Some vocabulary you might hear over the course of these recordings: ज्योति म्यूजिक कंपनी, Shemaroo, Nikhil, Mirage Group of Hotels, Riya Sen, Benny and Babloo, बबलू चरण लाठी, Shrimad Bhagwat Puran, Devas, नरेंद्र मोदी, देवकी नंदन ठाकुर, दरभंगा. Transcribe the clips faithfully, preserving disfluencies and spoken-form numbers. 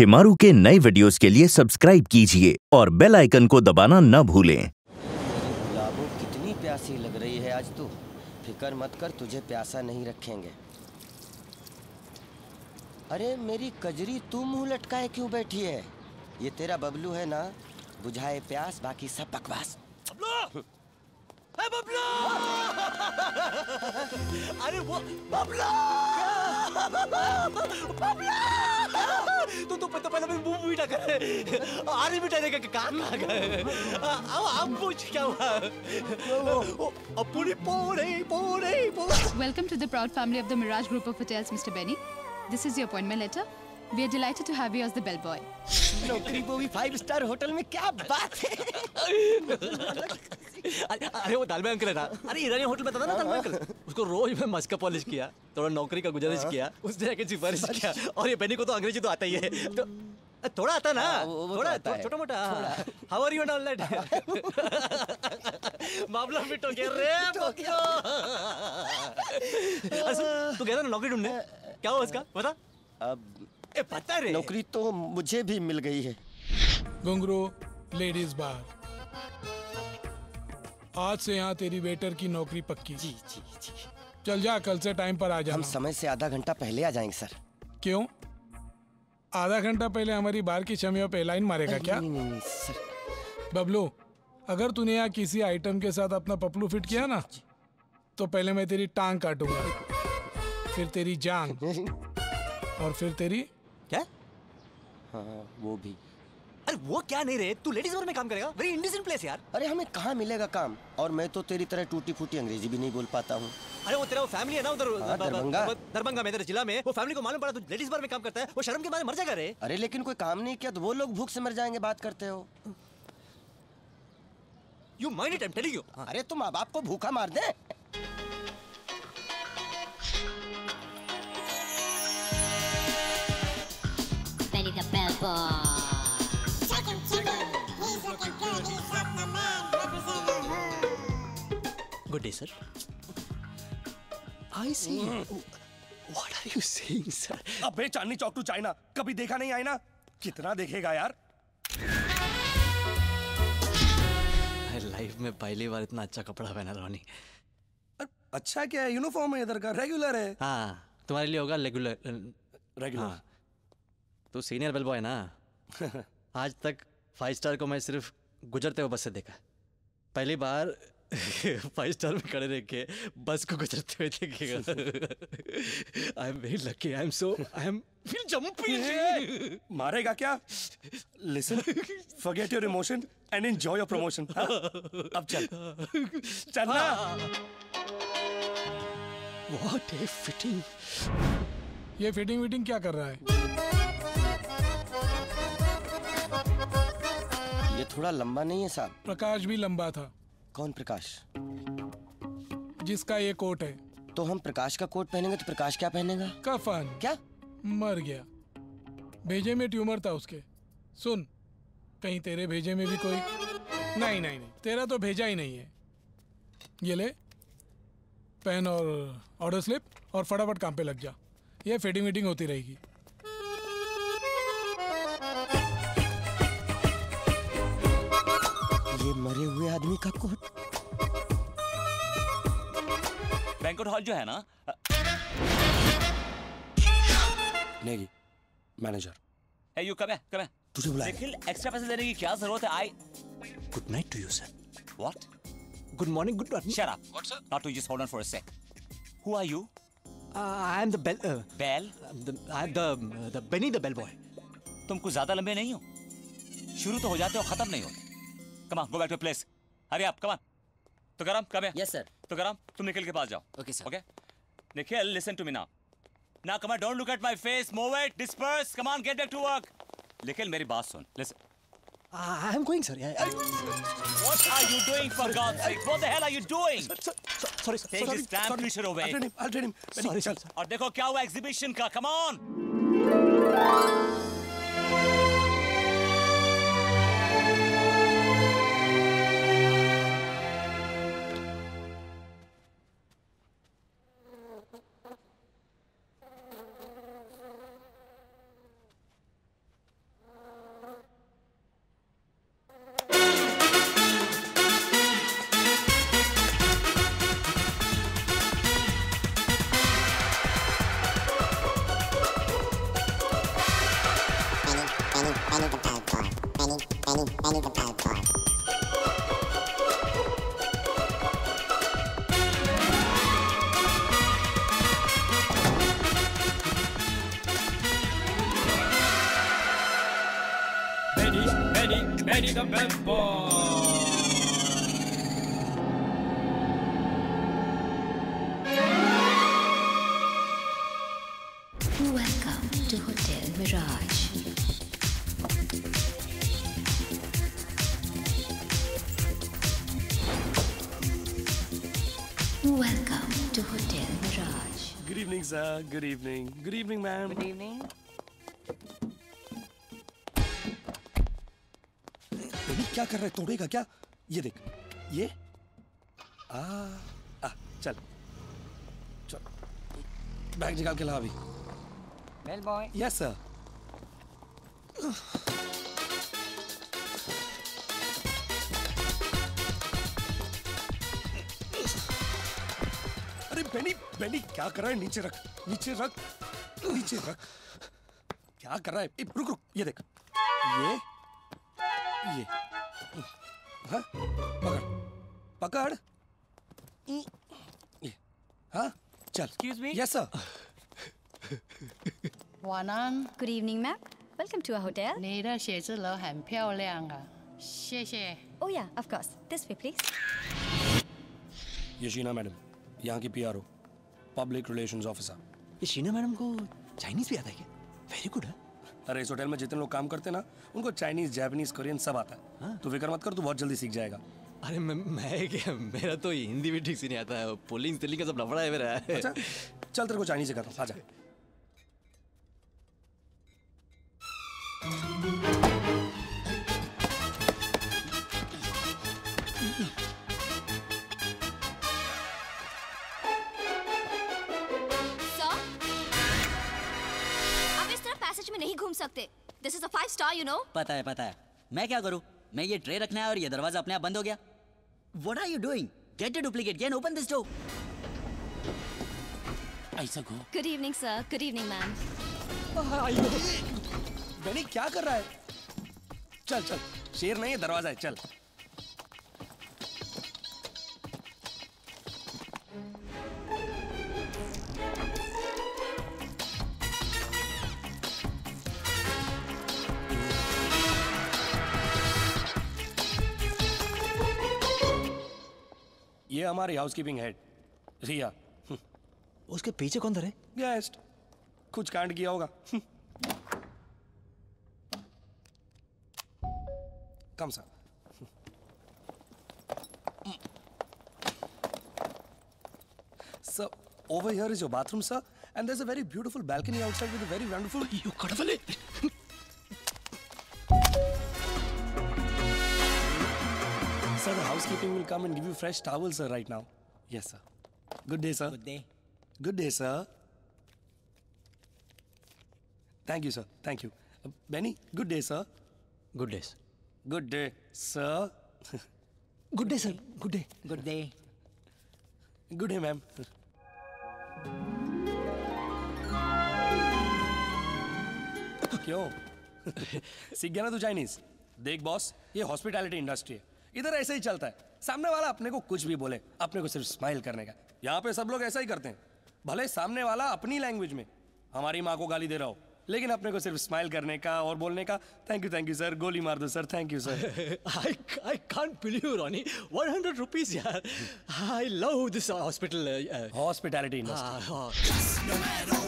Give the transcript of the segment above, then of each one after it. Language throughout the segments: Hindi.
शेमारू के नए वीडियोस के लिए सब्सक्राइब कीजिए और बेल आइकन को दबाना ना भूलें। लाबू कितनी प्यासी लग रही है आज तू। फिकर मत कर, तुझे प्यासा नहीं रखेंगे। अरे मेरी कजरी, तू मुंह लटकाए क्यों बैठी है? ये तेरा बबलू है ना, बुझाए प्यास बाकी सब बकवास। बबलू! है बबलू! अरे वो बबलू! तू तो पता पहले मुंह मीठा करे, आरे मीठा देगा कि कान आ गए। अब अब पूछ क्या हुआ? अपुरी पोरे पोरे पोरे। Welcome to the proud family of the Mirage Group of Hotels, Mister Benny. This is your appointment letter. We are delighted to have you as the bellboy. नौकरी वो भी फाइव स्टार होटल में, क्या बात है! अरे वो दालबाई अंकल था, अरे ईरानी होटल में था ना दालबाई अंकल, उसको रोज मैं मस्का पॉलिश किया, थोड़ा नौकरी का गुजारिश किया, उसने जाके सिफारिश किया। और ये बेनी को तो अंग्रेजी तो आता ही है, तो थोड़ा आता ना, थोड़ा छोटा मोटा। How are you and all that? मामला फिट हो गया रे। तू कहता ना नौकरी ढूंढने, क्या हुआ इसका बता? अब ए पता रे, नौकरी तो मुझे भी मिल गई है। घुंगरू लेडीज बार, आज से यहाँ तेरी वेटर की नौकरी पक्की। जी जी जी। चल जा, कल से टाइम पर आ जाना। हम समय से आधा घंटा पहले आ जाएंगे सर। क्यों? आधा घंटा पहले हमारी बार की छमियों पे लाइन मारेगा क्या? नहीं नहीं सर। बबलू, अगर तूने यहाँ किसी आइटम के साथ अपना पपलू फिट किया ना, तो पहले मैं तेरी टांग काटूंगा, फिर तेरी जांग, और फिर तेरी क्या? हाँ वो भी। अरे वो क्या नहीं रहे, तू लेडीज बार में काम करेगा? वेरी इंडिसेंट प्लेस यार। अरे हमें कहाँ मिलेगा काम, और मैं तो तेरी तरह टूटी फूटी अंग्रेजी भी नहीं बोल पाता हूँ। अरे वो तेरा वो फैमिली है ना उधर दरभंगा, दरभंगा में तेरे जिला में, वो फैमिली को मालूम पड़ा तू लेडीज बार में काम करता है, वो शर्म के मारे मर जाएगा रे। अरे लेकिन कोई काम नहीं किया तो वो लोग भूख से मर जाएंगे, बात करते हो। You mind it, I am telling you. अरे तुम माँ बाप को भूखा मार दे। Good day, sir. I see. Mm. What are you saying, sir? अबे चांदनी चौक टू चाइना कभी देखा नहीं आया ना? कितना देखेगा यार? लाइफ में पहली बार इतना अच्छा कपड़ा पहना रोनी। अच्छा क्या है? यूनिफॉर्म है इधर का, रेगुलर है। हाँ, तुम्हारे लिए होगा रेगुलर। रेगुलर। हाँ। तू सीनियर बेल बॉय ना। आज तक फाइव स्टार को मैं सिर्फ गुजरते हुए बस से देखा, पहली बार फाइव स्टार में खड़े रह के बस को गुजरते हुए देखेगा। I am very lucky, I am so I am feel jumping. मारेगा क्या? Listen, forget your emotion and enjoy your promotion. अब चल चलना। What a fitting. ये फिटिंग विटिंग क्या कर रहा है? ये थोड़ा लंबा नहीं है साहब? प्रकाश भी लंबा था। कौन प्रकाश? जिसका ये कोट है। तो हम प्रकाश का कोट पहनेंगे तो प्रकाश क्या पहनेगा? कफन। क्या? मर गया, भेजे में ट्यूमर था उसके। सुन, कहीं तेरे भेजे में भी कोई? नहीं नहीं नहीं, तेरा तो भेजा ही नहीं है। ये ले पेन और ऑर्डर स्लिप, और फटाफट काम पे लग जा, ये फिटिंग विटिंग होती रहेगी। ये मरे हुए आदमी का कोट। बैंक्वेट हॉल जो है ना। Negi, manager. Hey you, come here, come here. तुझे बुलाया। निखिल, एक्स्ट्रा पैसे देने की क्या जरूरत है? I. Good night to you, sir. What? Good morning, good morning. Shut up. What, sir? Not to you, just hold on for a sec. Who are you? Uh, I am the bell. Uh, bell? I'm the, I'm the, uh, the Benny the bellboy. तुम कुछ ज़्यादा लंबे नहीं हो। शुरू तो हो जाते हो, खत्म नहीं होते। Come on, go back to your place. Hurry up, come on. Tukaram, come here. Yes, sir. Tukaram, तुम निखिल के पास जाओ. Okay, sir. Okay. Nikhil, listen to me now. Now, come on, don't look at my face. Move it, disperse. Come on, get back to work. Nikhil, मेरी बात सुन. Listen. I am going, sir. What are you doing for God's sake? What the hell are you doing? Sorry, sir. Take this damn creature away. I'll train him. I'll train him. Sorry, sir. और देखो क्या हुआ exhibition का. Come on. Benny the Bad Boy. Benny, Benny, Benny the Bad Boy. Benny, Benny, Benny the Bad Boy. Welcome to Hotel Mirage. Welcome to Hotel Mirage. Good evening, sir. Good evening. Good evening, ma'am. Good evening. Baby क्या कर रहा है? तोड़ेगा क्या? ये देख, ये आ आ चल चल बैग निकाल के ला अभी. Bell boy. Yes, sir. अरे बेनी, बेनी क्या कर रहा है? नीचे रख, नीचे रख, नीचे रख. क्या कर रहा है? ए, रुक रुक, ये देख, ये, ये, हाँ, पकड़, पकड़, ये, हाँ, चल. Excuse me. Yes, sir. Wanan. Good evening, ma'am. Welcome to our hotel. 你的写字楼很漂亮啊，谢谢。Oh yeah, of course. This way, please. Yashina madam, यहाँ की P R O, Public Relations Officer. Yashina madam को Chinese भी आता है क्या? Very good है. अरे इस होटल में जितने लोग काम करते हैं ना, उनको Chinese, Japanese, Korean सब आता है. तू फिकर मत कर, तू बहुत जल्दी सीख जाएगा. अरे मैं मैं क्या मेरा तो हिंदी भी ठीक से नहीं आता है. पोलिंग तेलिंग का सब लफड़ा है मेरा. अच्छा, चल तेरे को Chinese सिखाता हूँ. आजा. में नहीं घूम सकते. This is a five star, you know. पता है पता है. मैं क्या करूं? मैं ये ट्रे रखना है और ये दरवाजा अपने आप बंद हो गया. What are you doing? Get a duplicate key and open this door. ऐसा क्यों? Good evening, sir. Good evening, ma'am. Beni क्या कर रहा है? चल चल. शेर नहीं है, दरवाजा है. चल. ये हमारी हाउसकीपिंग हेड रिया. उसके पीछे कौन धरे? गेस्ट. कुछ कांड किया होगा. कम सा. So over here is your bathroom, sir, and there's a very beautiful balcony outside with a very wonderful. You कड़वले. Sir, the housekeeping will come and give you fresh towels, sir, right now. Yes, sir. Good day, sir. Good day. Good day, sir. Thank you, sir. Thank you. Uh, Benny, good day, sir. Good days. Good day, sir. Good day, sir. Good day. Good day. Good day, ma'am. क्यों? सीख गया ना तू चाइनीज़? देख बॉस, ये हॉस्पिटैलिटी इंडस्ट्री है. इधर ऐसे ही चलता है. सामने वाला अपने को कुछ भी बोले, अपने को सिर्फ स्माइल करने का. यहाँ पे सब लोग ऐसा ही करते हैं. भले सामने वाला अपनी लैंग्वेज में हमारी माँ को गाली दे रहा हो, लेकिन अपने को सिर्फ स्माइल करने का और बोलने का thank you thank you sir, गोली मार दो sir, thank you sir. I I can't believe Ronnie. Hundred rupees यार. I love this hospital hospitality industry.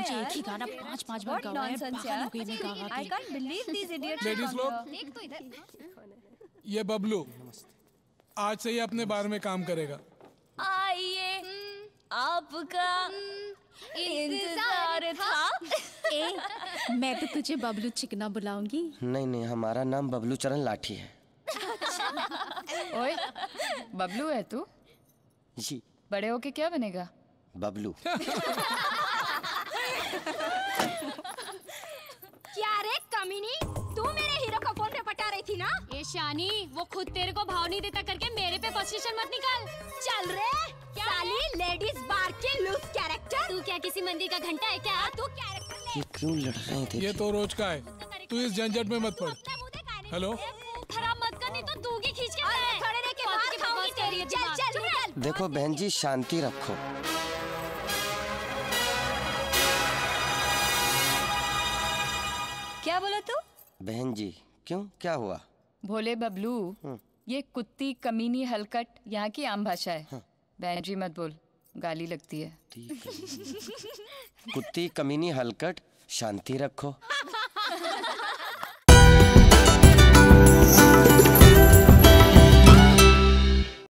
मुझे एक ही गाना पांच पांच बार गाना है. पागल हो गई मैं गाना के. I can't believe these idiots. Ladies लोग, ये बबलू आज से ही अपने बार में काम करेगा. आइए, आपका इंतजार था. ए, मैं तो तुझे बबलू चिकना बुलाऊंगी. नहीं नहीं, हमारा नाम बबलू चरण लाठी है. ओए, बबलू है तू? जी. बड़े होके क्या बनेगा? बबलू। क्या रे कमीनी, तू मेरे हीरो का फोन पे पटा रही थी ना? ये शानी, वो खुद तेरे को भाव नहीं देता करके मेरे पे पोजीशन मत निकाल। चल रे साली, लेडीज बार के लूज कैरेक्टर। तू क्या किसी मंदिर का घंटा है क्या? तू कैरेक्टर ले। ये क्यों लड़ रहे थे? ये तो रोज का है, तू इस झंझट में मत पड़। हेलो, खराब मत कर, नहीं तो दूगी खींच के खड़े रह के बात खाऊंगी तेरी। चल चल निकल। देखो बहन जी, शांति रखो। क्या बोला तू? बहन जी, क्यों, क्या हुआ? भोले बबलू, ये कुत्ती कमीनी हलकट यहाँ की आम भाषा है। हाँ। बहन जी मत बोल, गाली लगती है। कुत्ती कमीनी हलकट, शांति रखो।